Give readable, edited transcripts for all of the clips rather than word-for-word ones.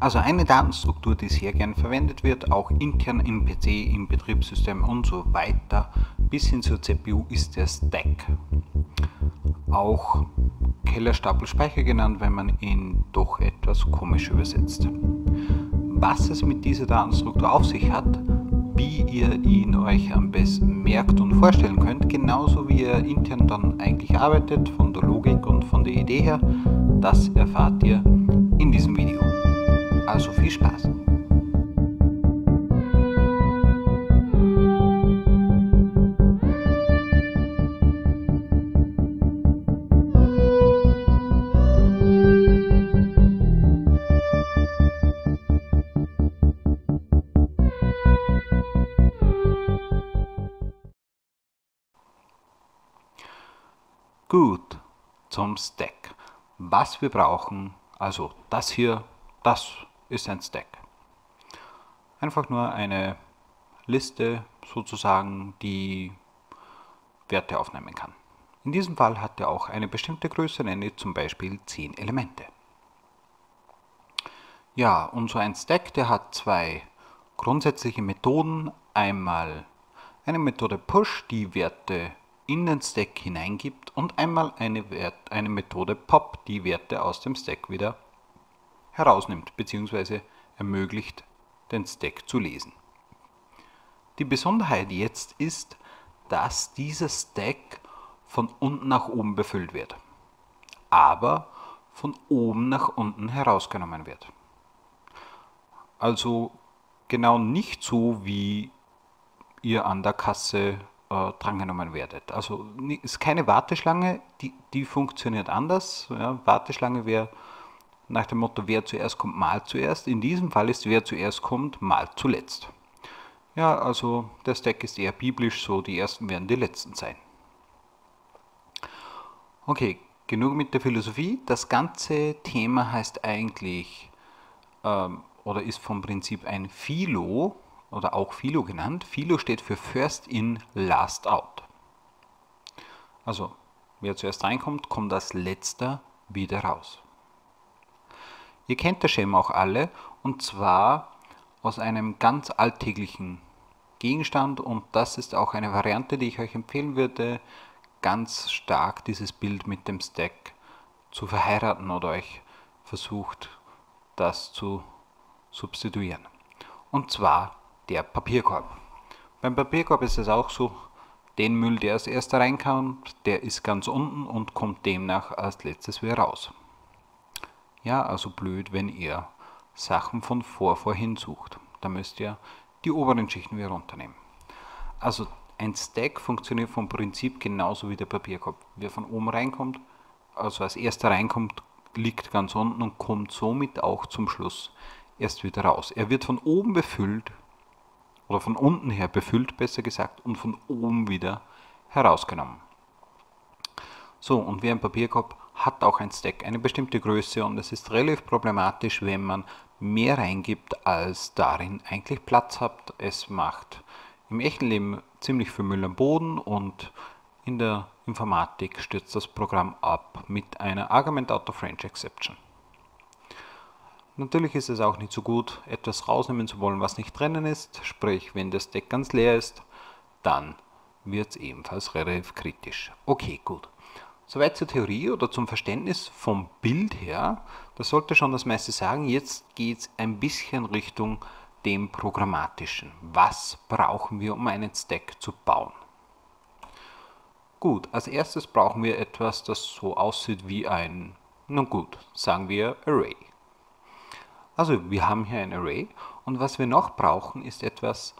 Also eine Datenstruktur, die sehr gern verwendet wird, auch intern im PC, im Betriebssystem und so weiter, bis hin zur CPU, ist der Stack. Auch Kellerstapelspeicher genannt, wenn man ihn doch etwas komisch übersetzt. Was es mit dieser Datenstruktur auf sich hat, wie ihr ihn euch am besten merkt und vorstellen könnt, genauso wie ihr intern dann eigentlich arbeitet, von der Logik und von der Idee her, das erfahrt ihr in diesem Video. Also viel Spaß! Gut, zum Stack. Was wir brauchen, also das hier, das ist ein Stack. Einfach nur eine Liste sozusagen, die Werte aufnehmen kann. In diesem Fall hat er auch eine bestimmte Größe, nenne ich zum Beispiel 10 Elemente. Ja, und so ein Stack, der hat zwei grundsätzliche Methoden. Einmal eine Methode Push, die Werte in den Stack hineingibt, und einmal eine Methode Pop, die Werte aus dem Stack wieder herausnimmt bzw. ermöglicht, den Stack zu lesen. Die Besonderheit jetzt ist, dass dieser Stack von unten nach oben befüllt wird, aber von oben nach unten herausgenommen wird. Also genau nicht so, wie ihr an der Kasse drangenommen werdet. Also ist keine Warteschlange, die funktioniert anders. Ja, Warteschlange wäre nach dem Motto, wer zuerst kommt, malt zuerst. In diesem Fall ist, wer zuerst kommt, malt zuletzt. Ja, also der Stack ist eher biblisch, so die Ersten werden die Letzten sein. Okay, genug mit der Philosophie. Das ganze Thema heißt eigentlich, oder ist vom Prinzip ein FILO, oder auch FILO genannt. FILO steht für First In, Last Out. Also, wer zuerst reinkommt, kommt als Letzter wieder raus. Ihr kennt das Schema auch alle, und zwar aus einem ganz alltäglichen Gegenstand, und das ist auch eine Variante, die ich euch empfehlen würde, ganz stark dieses Bild mit dem Stack zu verheiraten oder euch versucht, das zu substituieren. Und zwar der Papierkorb. Beim Papierkorb ist es auch so, den Müll, der als erster reinkommt, der ist ganz unten und kommt demnach als letztes wieder raus. Ja, also blöd, wenn ihr Sachen von vorhin sucht. Da müsst ihr die oberen Schichten wieder runternehmen. Also ein Stack funktioniert vom Prinzip genauso wie der Papierkorb. Wer von oben reinkommt, also als erster reinkommt, liegt ganz unten und kommt somit auch zum Schluss erst wieder raus. Er wird von oben befüllt, oder von unten her befüllt, besser gesagt, und von oben wieder herausgenommen. So, und wie ein Papierkorb hat auch ein Stack eine bestimmte Größe, und es ist relativ problematisch, wenn man mehr reingibt, als darin eigentlich Platz hat. Es macht im echten Leben ziemlich viel Müll am Boden, und in der Informatik stürzt das Programm ab mit einer Argument Out of Range Exception. Natürlich ist es auch nicht so gut, etwas rausnehmen zu wollen, was nicht drinnen ist, sprich, wenn das Stack ganz leer ist, dann wird es ebenfalls relativ kritisch. Okay, gut. Soweit zur Theorie oder zum Verständnis vom Bild her. Das sollte schon das meiste sagen. Jetzt geht es ein bisschen Richtung dem Programmatischen. Was brauchen wir, um einen Stack zu bauen? Gut, als erstes brauchen wir etwas, das so aussieht wie ein, nun gut, sagen wir Array. Also wir haben hier ein Array, und was wir noch brauchen, ist etwas,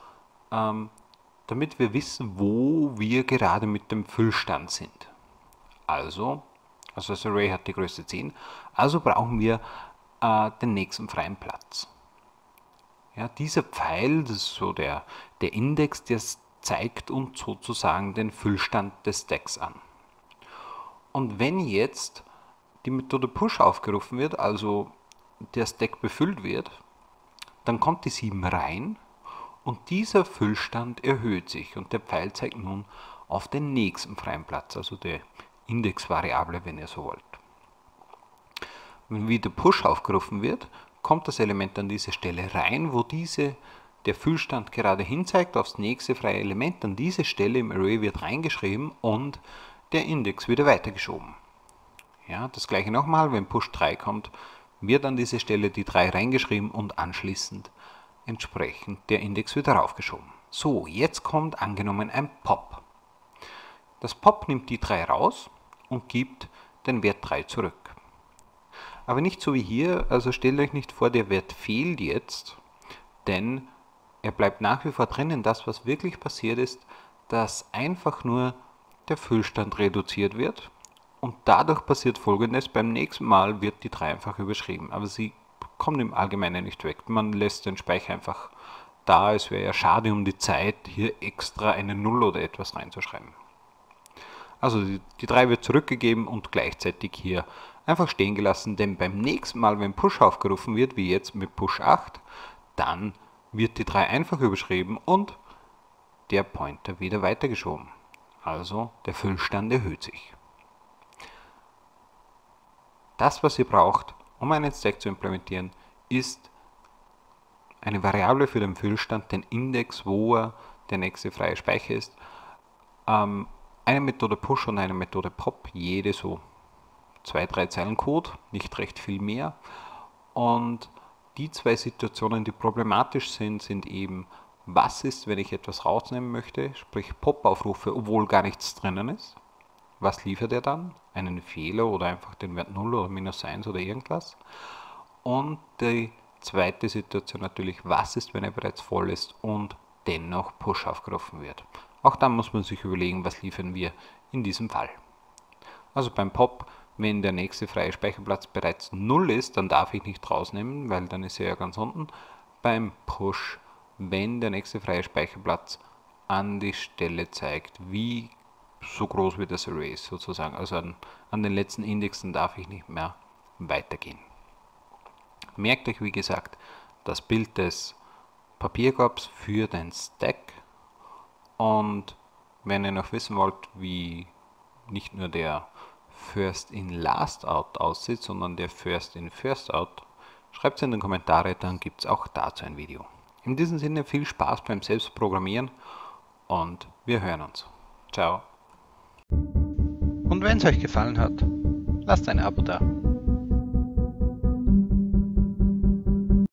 damit wir wissen, wo wir gerade mit dem Füllstand sind. Also das Array hat die Größe 10, also brauchen wir den nächsten freien Platz. Ja, dieser Pfeil, das ist so der Index, der zeigt uns sozusagen den Füllstand des Stacks an. Und wenn jetzt die Methode Push aufgerufen wird, also der Stack befüllt wird, dann kommt die 7 rein und dieser Füllstand erhöht sich, und der Pfeil zeigt nun auf den nächsten freien Platz, also der Indexvariable, wenn ihr so wollt. Wenn wieder Push aufgerufen wird, kommt das Element an diese Stelle rein, wo der Füllstand gerade hinzeigt, aufs nächste freie Element, an diese Stelle im Array wird reingeschrieben und der Index wieder weitergeschoben. Ja, das gleiche nochmal, wenn Push 3 kommt, wird an diese Stelle die 3 reingeschrieben und anschließend entsprechend der Index wieder raufgeschoben. So, jetzt kommt angenommen ein Pop. Das Pop nimmt die 3 raus und gibt den Wert 3 zurück. Aber nicht so wie hier, also stellt euch nicht vor, der Wert fehlt jetzt, denn er bleibt nach wie vor drinnen. Das, was wirklich passiert ist, dass einfach nur der Füllstand reduziert wird und dadurch passiert Folgendes: beim nächsten Mal wird die 3 einfach überschrieben, aber sie kommt im Allgemeinen nicht weg. Man lässt den Speicher einfach da, es wäre ja schade um die Zeit, hier extra eine 0 oder etwas reinzuschreiben. Also die 3 wird zurückgegeben und gleichzeitig hier einfach stehen gelassen, denn beim nächsten Mal, wenn Push aufgerufen wird, wie jetzt mit Push 8, dann wird die 3 einfach überschrieben und der Pointer wieder weitergeschoben. Also der Füllstand erhöht sich. Das, was ihr braucht, um einen Stack zu implementieren, ist eine Variable für den Füllstand, den Index, wo er der nächste freie Speicher ist, eine Methode Push und eine Methode Pop, jede so 2-3 Zeilen Code, nicht recht viel mehr. Und die 2 Situationen, die problematisch sind, sind eben, was ist, wenn ich etwas rausnehmen möchte, sprich Pop-Aufrufe, obwohl gar nichts drinnen ist. Was liefert er dann? Einen Fehler oder einfach den Wert 0 oder minus 1 oder irgendwas. Und die zweite Situation natürlich, was ist, wenn er bereits voll ist und dennoch Push aufgerufen wird. Auch dann muss man sich überlegen, was liefern wir in diesem Fall. Also beim Pop, wenn der nächste freie Speicherplatz bereits 0 ist, dann darf ich nicht rausnehmen, weil dann ist er ja ganz unten. Beim Push, wenn der nächste freie Speicherplatz an die Stelle zeigt, wie so groß wie das Array ist sozusagen. Also an den letzten Indexen darf ich nicht mehr weitergehen. Merkt euch, wie gesagt, das Bild des Papierkorbs für den Stack. Und wenn ihr noch wissen wollt, wie nicht nur der First in Last Out aussieht, sondern der First in First Out, schreibt es in den Kommentare, dann gibt es auch dazu ein Video. In diesem Sinne viel Spaß beim Selbstprogrammieren und wir hören uns. Ciao! Und wenn es euch gefallen hat, lasst ein Abo da.